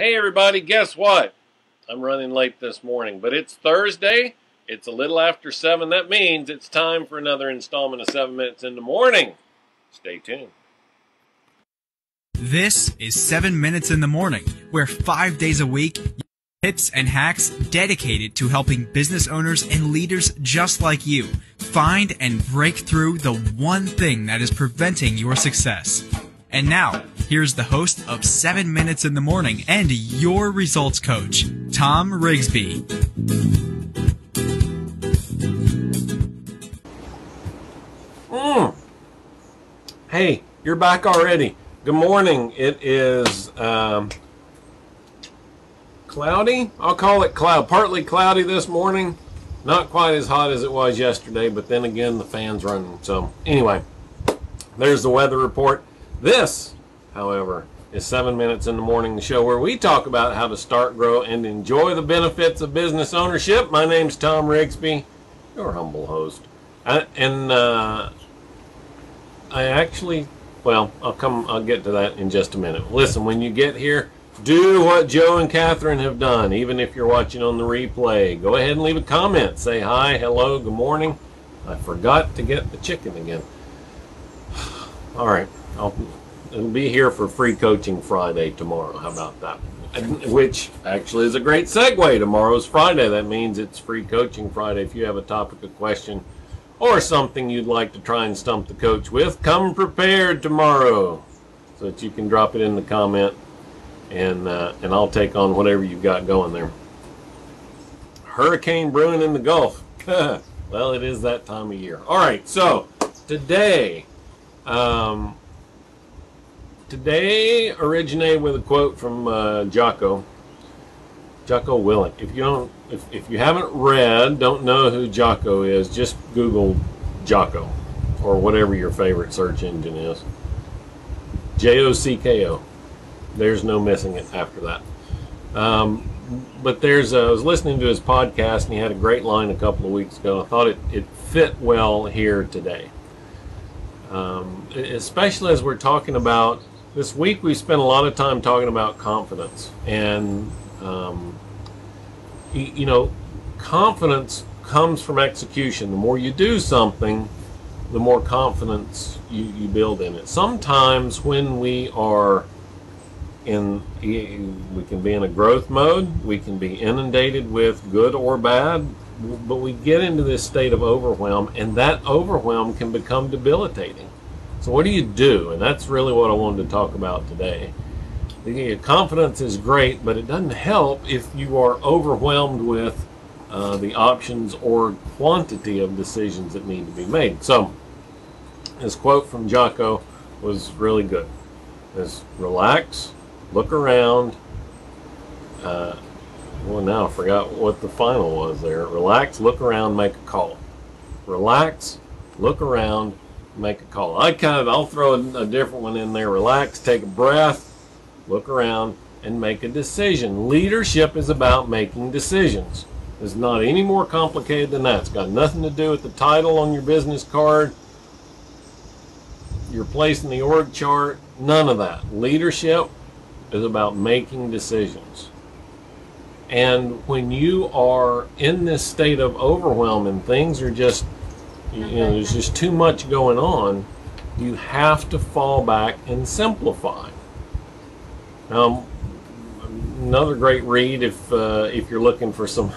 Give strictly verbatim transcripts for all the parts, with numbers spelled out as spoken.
Hey everybody, guess what? I'm running late this morning, but it's Thursday. It's a little after seven. That means it's time for another installment of seven Minutes in the Morning. Stay tuned. This is seven Minutes in the Morning, where five days a week, tips and hacks dedicated to helping business owners and leaders just like you find and break through the one thing that is preventing your success. And now, here's the host of seven Minutes in the Morning and your results coach, Thom Rigsby. Mm. Hey, you're back already. Good morning. It is um, cloudy. I'll call it cloud. Partly cloudy this morning. Not quite as hot as it was yesterday, but then again, the fan's running. So anyway, there's the weather report. This, however, is seven Minutes in the Morning, the show where we talk about how to start, grow, and enjoy the benefits of business ownership. My name's Thom Rigsby, your humble host. I, and uh, I actually, well, I'll come, I'll get to that in just a minute. Listen, when you get here, do what Joe and Catherine have done, even if you're watching on the replay. Go ahead and leave a comment. Say hi, hello, good morning. I forgot to get the chicken again. All right. I'll, it'll be here for Free Coaching Friday tomorrow. How about that? Which actually is a great segue. Tomorrow's Friday. That means it's Free Coaching Friday. If you have a topic, a question, or something you'd like to try and stump the coach with, come prepared tomorrow so that you can drop it in the comment, and, uh, and I'll take on whatever you've got going there. Hurricane brewing in the Gulf. Well, it is that time of year. All right, so today... Um, Today originated with a quote from uh, Jocko, Jocko Willink. If you don't, if, if you haven't read, don't know who Jocko is, just Google Jocko, or whatever your favorite search engine is. J O C K O. There's no missing it after that. Um, but there's, uh, I was listening to his podcast, and he had a great line a couple of weeks ago. I thought it it fit well here today, um, especially as we're talking about. This week we spent a lot of time talking about confidence, and um, you know, confidence comes from execution. The more you do something, the more confidence you, you build in it. Sometimes when we are in, we can be in a growth mode, we can be inundated with good or bad, but we get into this state of overwhelm, and that overwhelm can become debilitating. So what do you do? And that's really what I wanted to talk about today. Confidence is great, but it doesn't help if you are overwhelmed with uh, the options or quantity of decisions that need to be made. So this quote from Jocko was really good. Just relax, look around. Uh, well, now I forgot what the final was there. Relax, look around, make a call. Relax, look around, make a call. I kind of, I'll throw a, a different one in there. Relax, take a breath, look around, and make a decision. Leadership is about making decisions. It's not any more complicated than that. It's got nothing to do with the title on your business card, your place in the org chart, none of that. Leadership is about making decisions. And when you are in this state of overwhelm and things are just, you know, there's just too much going on, you have to fall back and simplify. Um, another great read if uh, if you're looking for some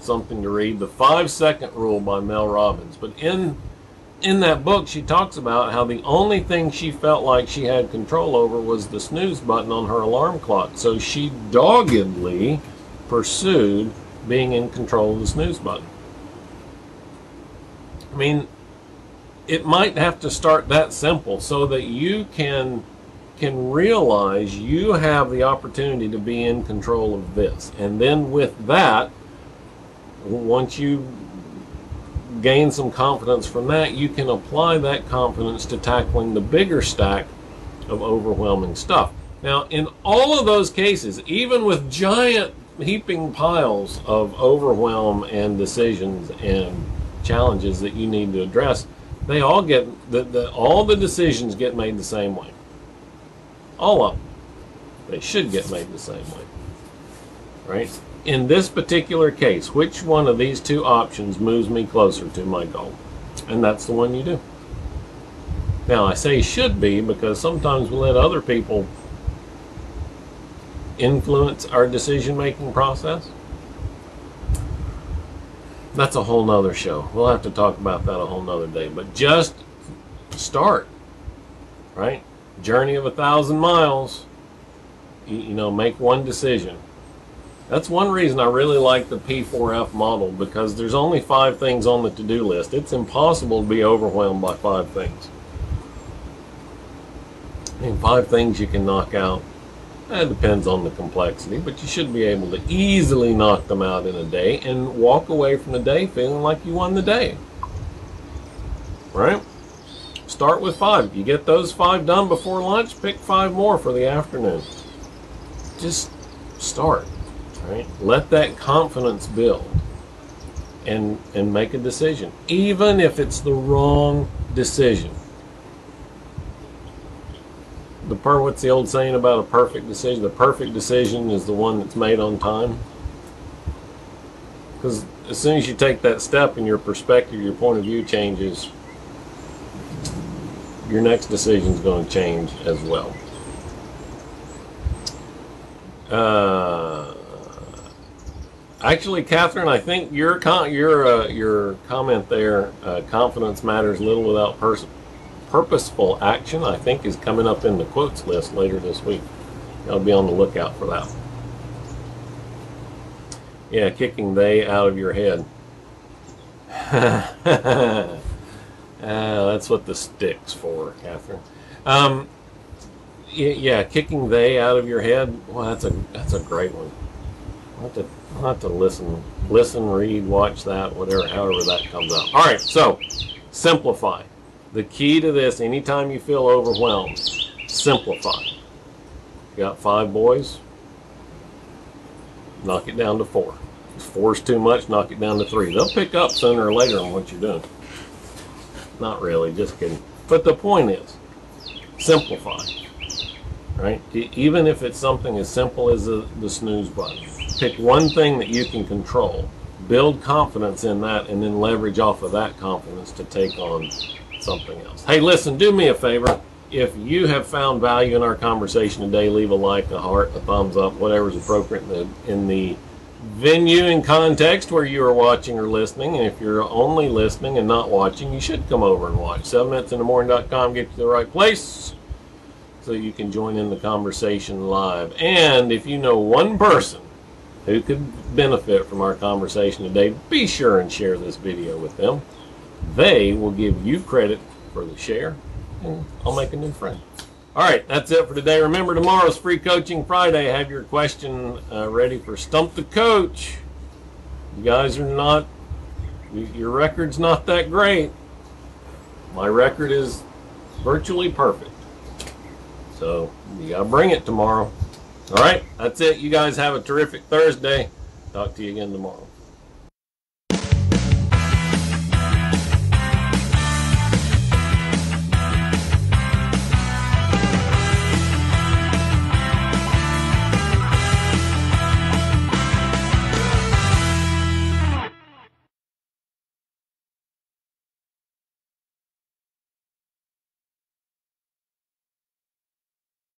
something to read, The Five Second Rule by Mel Robbins. But in in that book, she talks about how the only thing she felt like she had control over was the snooze button on her alarm clock. So she doggedly pursued being in control of the snooze button. I mean, it might have to start that simple so that you can can realize you have the opportunity to be in control of this. And then with that, once you gain some confidence from that, you can apply that confidence to tackling the bigger stack of overwhelming stuff. Now, in all of those cases, even with giant heaping piles of overwhelm and decisions and challenges that you need to address, they all get the, the all the decisions get made the same way, all of them. They should get made the same way, right? In this particular case, which one of these two options moves me closer to my goal? And that's the one you do. Now, I say should be because sometimes we let other people influence our decision-making process. That's a whole nother show. We'll have to talk about that a whole nother day. But just start, right? Journey of a thousand miles, you know, make one decision. That's one reason I really like the P four F model, because there's only five things on the to-do list. It's impossible to be overwhelmed by five things. I mean, five things you can knock out. It depends on the complexity, but you should be able to easily knock them out in a day and walk away from the day feeling like you won the day. Right? Start with five. If you get those five done before lunch, pick five more for the afternoon. Just start. Right? Let that confidence build and and make a decision, even if it's the wrong decision. The per what's the old saying about a perfect decision? The perfect decision is the one that's made on time. Because as soon as you take that step and your perspective, your point of view changes, your next decision is going to change as well. Uh, Actually, Catherine, I think your con your uh, your comment there, uh, confidence matters little without pers purposeful action, I think is coming up in the quotes list later this week. I'll be on the lookout for that. Yeah, kicking they out of your head. uh, that's what the stick's for, Catherine. Um, yeah, kicking they out of your head. Well, that's a that's a great one. I'll have to, I'll have to listen, listen, read, watch that, whatever, however that comes out. All right, so simplify. The key to this, anytime you feel overwhelmed, simplify. You got five boys, knock it down to four. If four's too much, knock it down to three. They'll pick up sooner or later on what you're doing. Not really, just kidding. But the point is, simplify, right? Even if it's something as simple as the, the snooze button. Pick one thing that you can control, build confidence in that, and then leverage off of that confidence to take on something else. Hey, listen, do me a favor. If you have found value in our conversation today, leave a like, a heart, a thumbs up, whatever's appropriate in the, in the venue and context where you are watching or listening. And if you're only listening and not watching, you should come over and watch. seven minutes in the morning dot com gets you to the right place so you can join in the conversation live. And if you know one person who could benefit from our conversation today, be sure and share this video with them. They will give you credit for the share, and I'll make a new friend. All right, that's it for today. Remember, tomorrow's Free Coaching Friday. Have your question uh, ready for Stump the Coach. You guys are not, your record's not that great. My record is virtually perfect. So you gotta bring it tomorrow. All right, that's it. You guys have a terrific Thursday. Talk to you again tomorrow.